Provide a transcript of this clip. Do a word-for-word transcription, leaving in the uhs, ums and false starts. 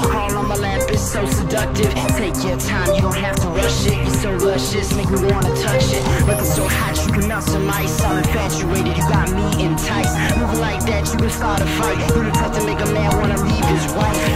Crawl on my lap, it's so seductive. Take your time, you don't have to rush it. You're so luscious, make me wanna touch it. Looking so hot, you can melt some ice. I'm infatuated, you got me enticed. Move like that, you can start a fight. You the type to make a man wanna leave his wife.